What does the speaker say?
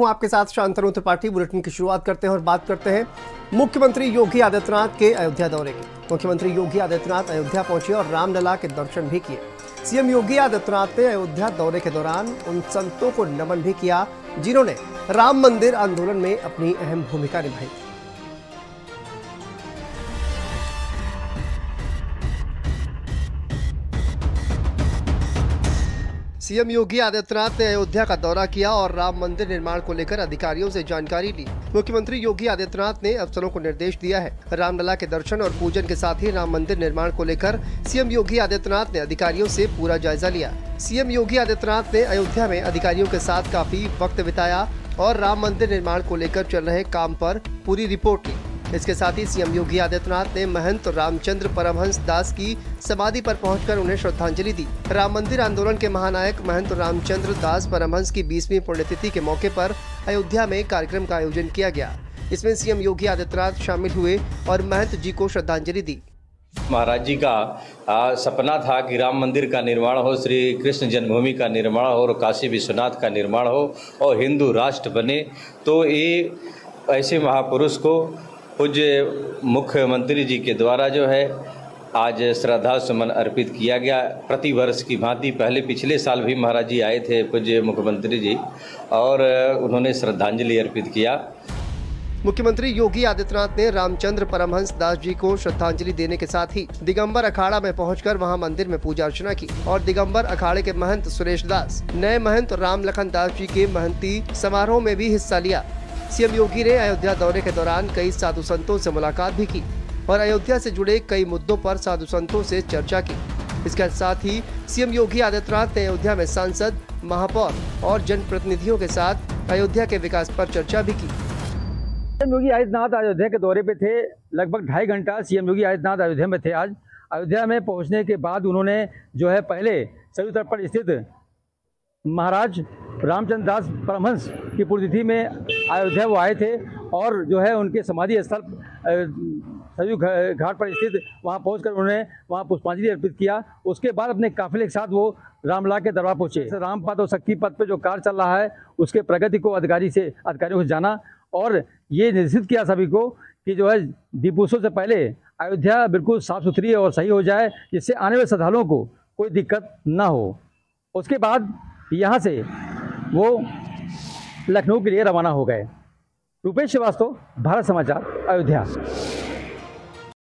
हूं आपके साथ शांतनु त्रिपाठी। बुलेटिन की शुरुआत करते हैं और बात करते हैं मुख्यमंत्री योगी आदित्यनाथ के अयोध्या दौरे की। मुख्यमंत्री योगी आदित्यनाथ अयोध्या पहुंचे और रामलला के दर्शन भी किए। सीएम योगी आदित्यनाथ ने अयोध्या दौरे के दौरान उन संतों को नमन भी किया जिन्होंने राम मंदिर आंदोलन में अपनी अहम भूमिका निभाई। सीएम योगी आदित्यनाथ ने अयोध्या का दौरा किया और राम मंदिर निर्माण को लेकर अधिकारियों से जानकारी ली। मुख्यमंत्री योगी आदित्यनाथ ने अफसरों को निर्देश दिया है। रामलला के दर्शन और पूजन के साथ ही राम मंदिर निर्माण को लेकर सीएम योगी आदित्यनाथ ने अधिकारियों से पूरा जायजा लिया। सीएम योगी आदित्यनाथ ने अयोध्या में अधिकारियों के साथ काफी वक्त बिताया और राम मंदिर निर्माण को लेकर चल रहे काम पर पूरी रिपोर्ट ली। इसके साथ ही सीएम योगी आदित्यनाथ ने महंत रामचंद्र परमहंस दास की समाधि पर पहुंचकर उन्हें श्रद्धांजलि दी। राम मंदिर आंदोलन के महानायक महंत रामचंद्र दास परमहंस की 20वीं पुण्यतिथि के मौके पर अयोध्या में कार्यक्रम का आयोजन किया गया। इसमें सीएम योगी आदित्यनाथ शामिल हुए और महंत जी को श्रद्धांजलि दी। महाराज जी का सपना था कि राम मंदिर का निर्माण हो, श्री कृष्ण जन्मभूमि का निर्माण हो और काशी विश्वनाथ का निर्माण हो और हिंदू राष्ट्र बने। तो ये ऐसे महापुरुष को पूज्य मुख्यमंत्री जी के द्वारा जो है आज श्रद्धा सुमन अर्पित किया गया। प्रतिवर्ष की भांति पहले पिछले साल भी महाराज जी आए थे पूज्य मुख्यमंत्री जी और उन्होंने श्रद्धांजलि अर्पित किया। मुख्यमंत्री योगी आदित्यनाथ ने रामचंद्र परमहंस दास जी को श्रद्धांजलि देने के साथ ही दिगंबर अखाड़ा में पहुंचकर वहां मंदिर में पूजा अर्चना की और दिगंबर अखाड़े के महंत सुरेश दास, नए महंत राम लखन दास जी के महंती समारोह में भी हिस्सा लिया। सीएम योगी ने अयोध्या दौरे के दौरान कई साधु संतों से मुलाकात भी की और अयोध्या से जुड़े कई मुद्दों पर साधु संतों से चर्चा की। इसके साथ ही सीएम योगी आदित्यनाथ ने अयोध्या में सांसद, महापौर और जनप्रतिनिधियों के साथ अयोध्या के विकास पर चर्चा भी की। सीएम योगी आदित्यनाथ अयोध्या के दौरे पे थे। लगभग 2.5 घंटा सीएम योगी आदित्यनाथ अयोध्या में थे। आज अयोध्या में पहुँचने के बाद उन्होंने जो है पहले सरयू तट पर स्थित महाराज रामचंद्र दास परमहंस की पुण्यतिथि में अयोध्या वो आए थे और जो है उनके समाधि स्थल सरयू घाट पर स्थित वहाँ पहुंचकर उन्होंने वहाँ पुष्पांजलि अर्पित किया। उसके बाद अपने काफिले के साथ वो रामलला के दरबार पहुँचे। रामपथ और शक्ति पथ पर जो कार्य चल रहा है उसके प्रगति को अधिकारियों से जाना और ये निर्देशित किया सभी को कि जो है दीपोत्सव से पहले अयोध्या बिल्कुल साफ सुथरी और सही हो जाए जिससे आने वाले श्रद्धालुओं को कोई दिक्कत ना हो। उसके बाद यहाँ से वो लखनऊ के लिए रवाना हो गए। रुपेश श्रीवास्तव, भारत समाचार, अयोध्या।